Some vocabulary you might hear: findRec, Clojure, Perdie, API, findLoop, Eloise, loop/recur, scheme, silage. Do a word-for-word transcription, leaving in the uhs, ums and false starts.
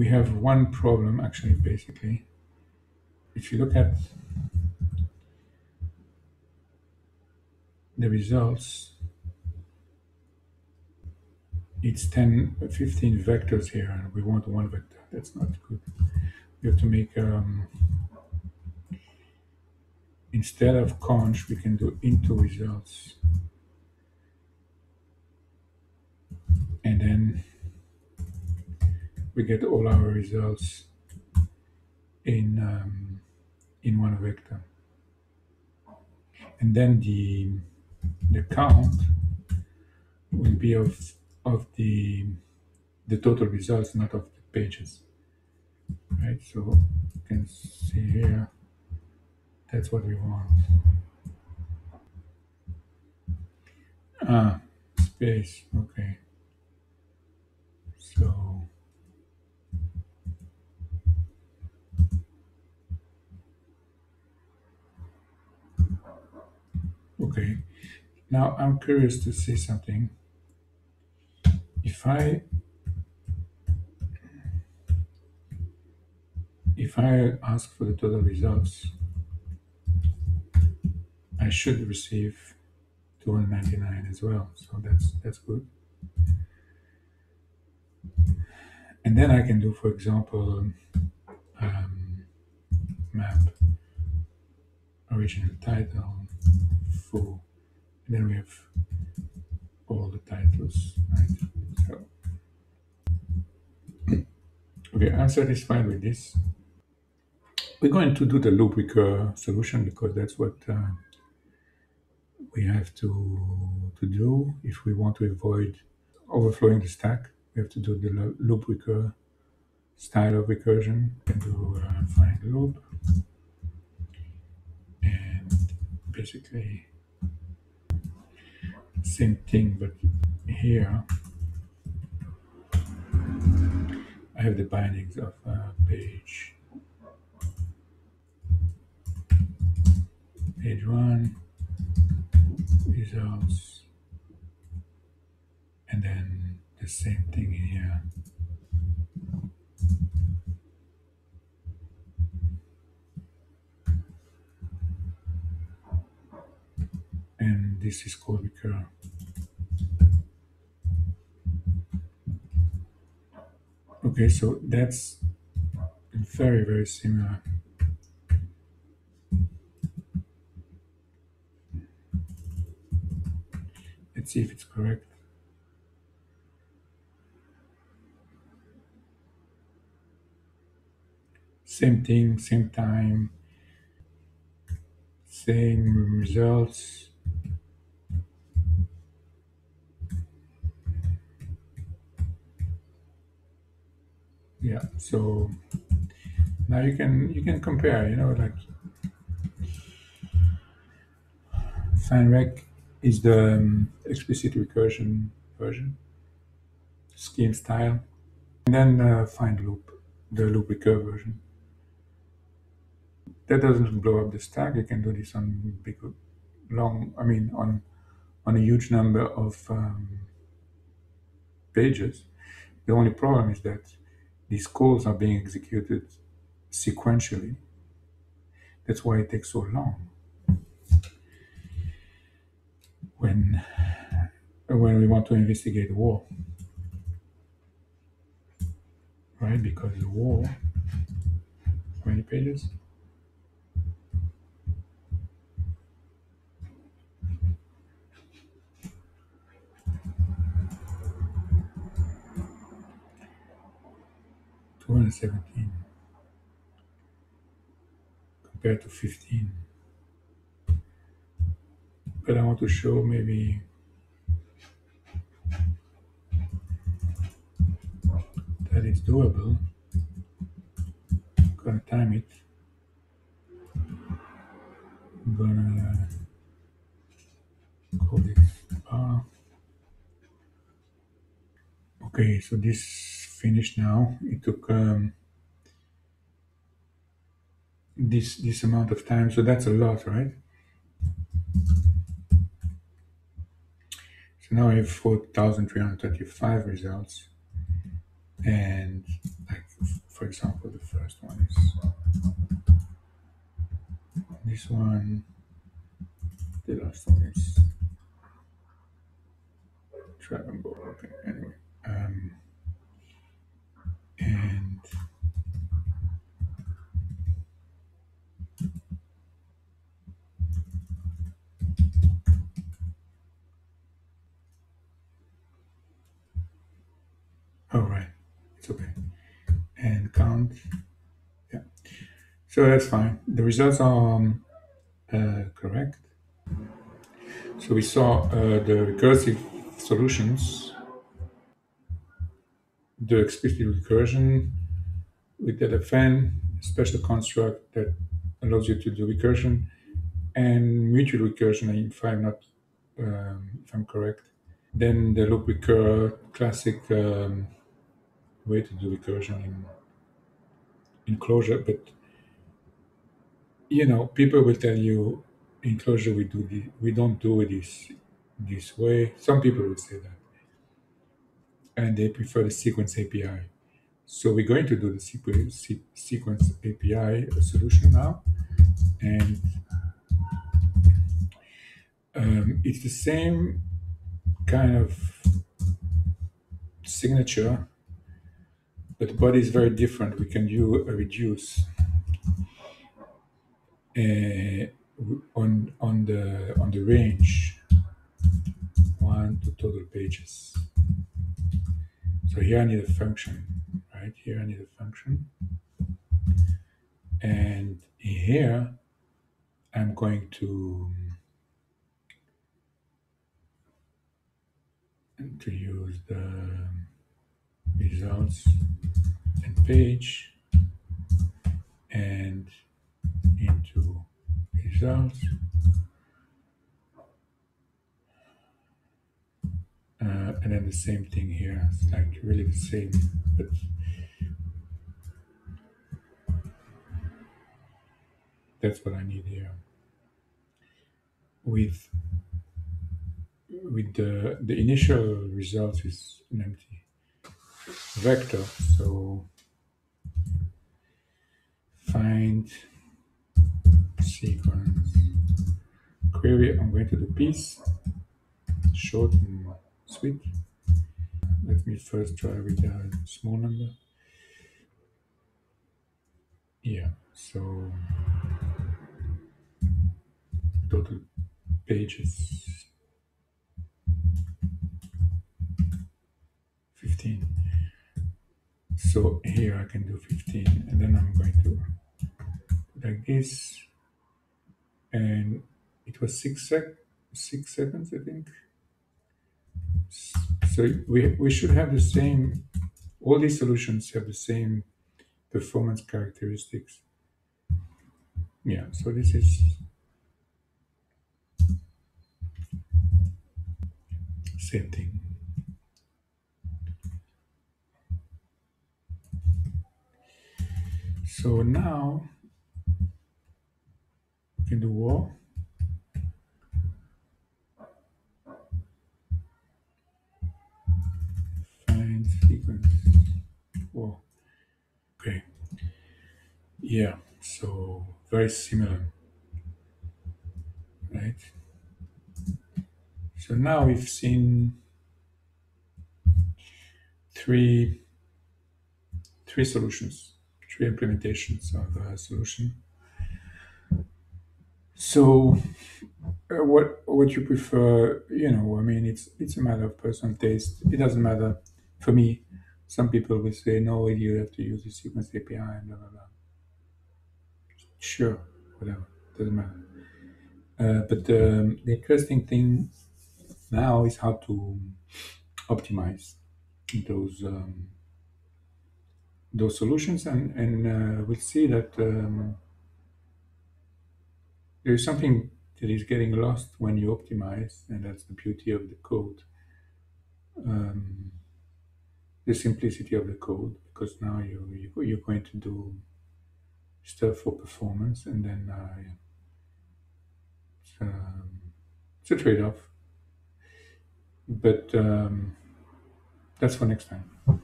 we have one problem, actually, basically. If you look at the results, it's ten, fifteen vectors here, and we want one vector. That's not good. We have to make, um, instead of conch, we can do into results. And then we get all our results in, um, in one vector. And then the, the count will be of, of the, the total results, not of the pages. Right, so you can see here, that's what we want. Ah, space, okay. So, okay, now I'm curious to see something. If I, if I ask for the total results, I should receive two hundred ninety-nine as well. So that's, that's good. And then I can do, for example, um, map, original title, full, and then we have all the titles, right? So, okay, I'm satisfied with this. We're going to do the loop recur solution because that's what uh, we have to, to do. If we want to avoid overflowing the stack, we have to do the loop recur style of recursion. We can do uh, find loop. And basically, same thing, but here I have the bindings of a page. Page one, results, and then the same thing in here. And this is called recur. Okay, so that's very, very similar. Let's see if it's correct. Same thing, same time, same results. Yeah, so now you can you can compare, you know, like findRec is the um, explicit recursion version, scheme style, and then uh, findLoop, the loop recur version. That doesn't blow up the stack. You can do this on big, long, I mean, on on a huge number of um, pages. The only problem is that these calls are being executed sequentially. That's why it takes so long. When, when we want to investigate a wall, right? Because the wall, how many pages? two hundred seventeen compared to fifteen. But I want to show maybe that it's doable. I'm gonna time it. I'm gonna call this bar. Okay, so this finished now. It took um, this this amount of time, so that's a lot, right? So now I have four thousand three hundred thirty-five results, and like example, the first one is this one, the last one is trap and ball, okay, anyway. Um, and all right, it's okay. And count, yeah. So that's fine. The results are um, uh, correct. So we saw uh, the recursive solutions, the explicit recursion. We did a fan, a special construct that allows you to do recursion, and mutual recursion, if I'm not, um, if I'm correct. Then the loop recur, classic um, way to do recursion in, in Clojure, but you know, people will tell you in Clojure we do the, we don't do it this this way. Some people would say that, and they prefer the sequence A P I. So we're going to do the sequence sequence A P I solution now, and um, it's the same kind of signature, but the body is very different. We can do a reduce uh, on on the on the range one to total pages. So here I need a function, right? Here I need a function, and here I'm going to to use the results and page and into results uh, and then the same thing here. It's like really the same, but that's what I need here with with the, the initial result is an empty vector. So find sequence query. I'm going to do piece, short and sweet. Let me first try with a small number. Yeah, so total pages. fifteen. So here I can do fifteen, and then I'm going to like this, and it was six sec six seconds, I think. So we we should have the same. All these solutions have the same performance characteristics. Yeah. So this is same thing. So now we can do wall. Find sequence wall. Okay. Yeah, so very similar. Right? So now we've seen three three solutions. Three implementations of a solution. So, uh, what what you prefer? You know, I mean, it's it's a matter of personal taste. It doesn't matter for me. Some people will say, no, you have to use the sequence A P I and blah blah blah. Sure, whatever, doesn't matter. Uh, but um, the interesting thing now is how to optimize those. Um, those solutions, and, and uh, we'll see that um, there is something that is getting lost when you optimize, and that's the beauty of the code, um, the simplicity of the code, because now you, you, you're going to do stuff for performance, and then uh, it's, um, it's a trade-off, but um, that's for next time.